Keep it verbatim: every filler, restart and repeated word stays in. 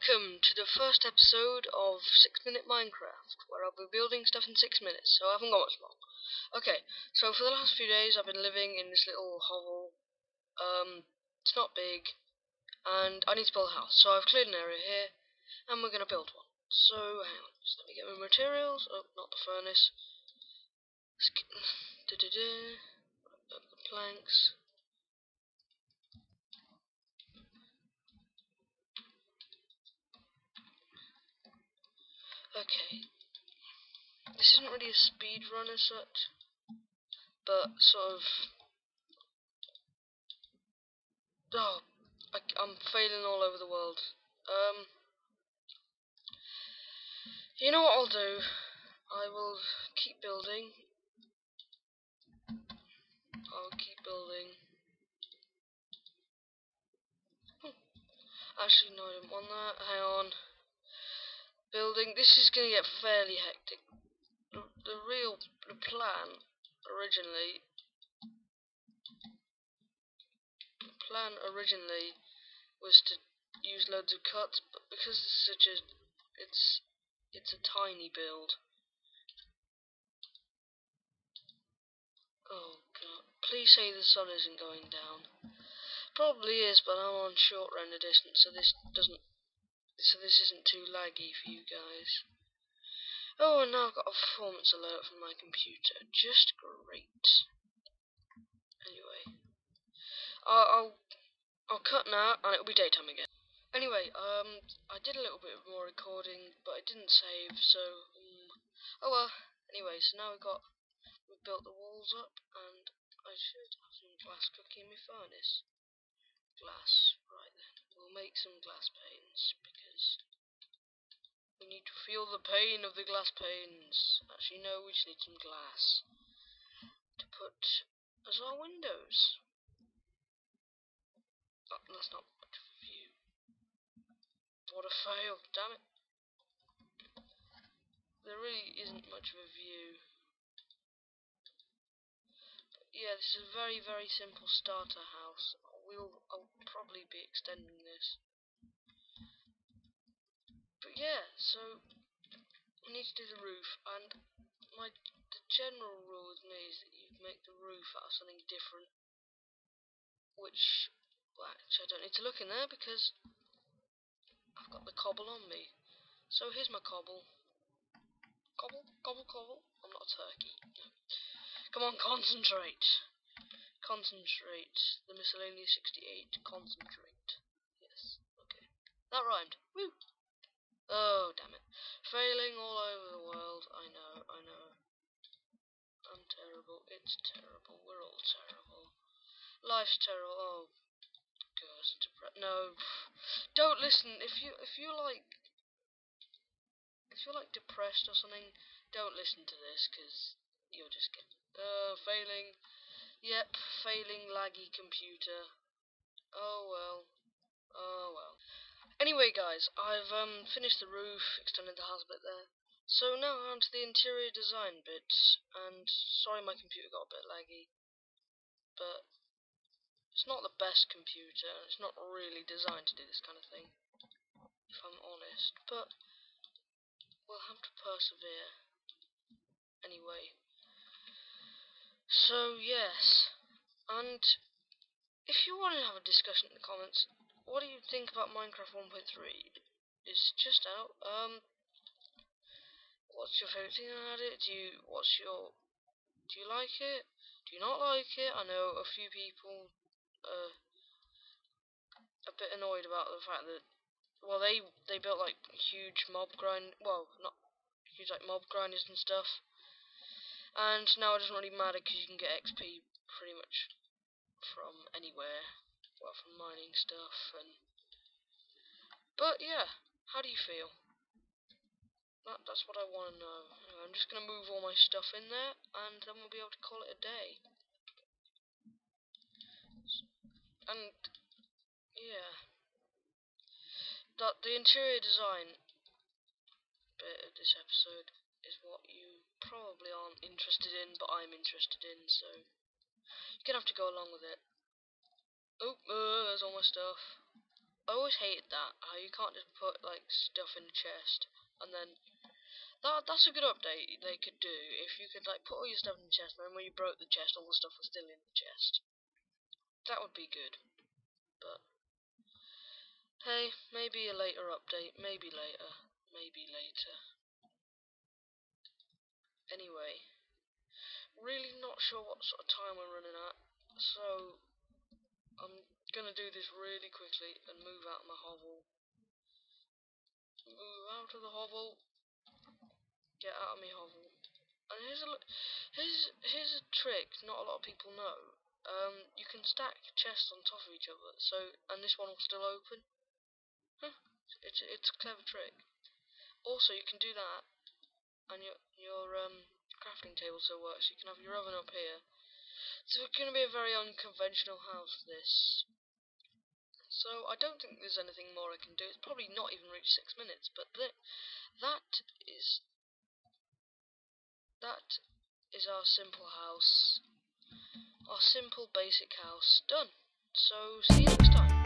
Welcome to the first episode of six minute Minecraft, where I'll be building stuff in six minutes, so I haven't got much more. Okay, so for the last few days I've been living in this little hovel. Um, it's not big, and I need to build a house, so I've cleared an area here, and we're going to build one. So, hang on, just let me get my materials. Oh, not the furnace. Let's get da -da -da. The planks. Okay, this isn't really a speed run as such, but sort of. Oh, I, I'm failing all over the world. Um, you know what I'll do? I will keep building. I'll keep building. Hmm. Actually, no, I don't want that. Hang on. Building. This is going to get fairly hectic. The, the real the plan originally, the plan originally was to use loads of cuts, but because it's such a it's it's a tiny build. Oh god! Please say the sun isn't going down. Probably is, but I'm on short render distance, so this doesn't. So this isn't too laggy for you guys. Oh, and now I've got a performance alert from my computer. Just great. Anyway, I'll I'll, I'll cut now, and it'll be daytime again. Anyway, um, I did a little bit more recording, but I didn't save, so um, oh well. Anyway, so now we've got we've built the walls up, and I should have some glass cooking in my furnace. Glass, right then. We'll make some glass panes because we need to feel the pain of the glass panes. Actually, no, we just need some glass to put as our windows. Oh, that's not much of a view. What a fail! Damn it. There really isn't much of a view. But yeah, this is a very, very simple starter house. We'll, I'll probably be extending this. But yeah, so we need to do the roof, and my the general rule with me is that you make the roof out of something different. Which, well, actually I don't need to look in there because I've got the cobble on me. So here's my cobble. Cobble, cobble, cobble. I'm not a turkey. No. Come on, concentrate. Concentrate. The Miscellaneous sixty-eight. Concentrate. Yes. Okay. That rhymed. Woo! Oh, damn it. Failing all over the world. I know, I know. I'm terrible. It's terrible. We're all terrible. Life's terrible. Oh. Goes into pre- No. Don't listen. If you, if you like... If you're like depressed or something, don't listen to this, because you'll just get... Uh, failing... Yep, failing laggy computer. Oh well. Oh well. Anyway guys, I've um finished the roof, extended the house a bit there. So now on to the interior design bit, and sorry my computer got a bit laggy. But it's not the best computer, and it's not really designed to do this kind of thing, if I'm honest. But we'll have to persevere. Anyway. So yes, and if you want to have a discussion in the comments, what do you think about Minecraft one point three? It's just out. Um, what's your favourite thing about it? Do you what's your do you like it? Do you not like it? I know a few people are a bit annoyed about the fact that well they they built like huge mob grind well not huge like mob grinders and stuff. And now it doesn't really matter because you can get X P pretty much from anywhere, well, from mining stuff. And but yeah, how do you feel? That that's what I want to know. Anyway, I'm just gonna move all my stuff in there, and then we'll be able to call it a day. And yeah, that the interior design bit of this episode is what you probably aren't interested in, but I'm interested in, so you're gonna have to go along with it. Oh, uh, there's all my stuff. I always hate that, how you can't just put like stuff in the chest, and then that that's a good update they could do, if you could like put all your stuff in the chest, and then when you broke the chest all the stuff was still in the chest. That would be good. But hey, maybe a later update, maybe later, maybe later. Anyway, really not sure what sort of time we're running at, so I'm gonna do this really quickly and move out of my hovel. Move out of the hovel. Get out of my hovel. And here's a here's here's a trick not a lot of people know. Um, you can stack chests on top of each other. So and this one will still open. Huh, it's it's a clever trick. Also, you can do that, and your your um crafting table still works. You can have your oven up here. So it's going to be a very unconventional house, this. So I don't think there's anything more I can do. It's probably not even reached six minutes, but th that is that is our simple house, our simple basic house done. So see you next time.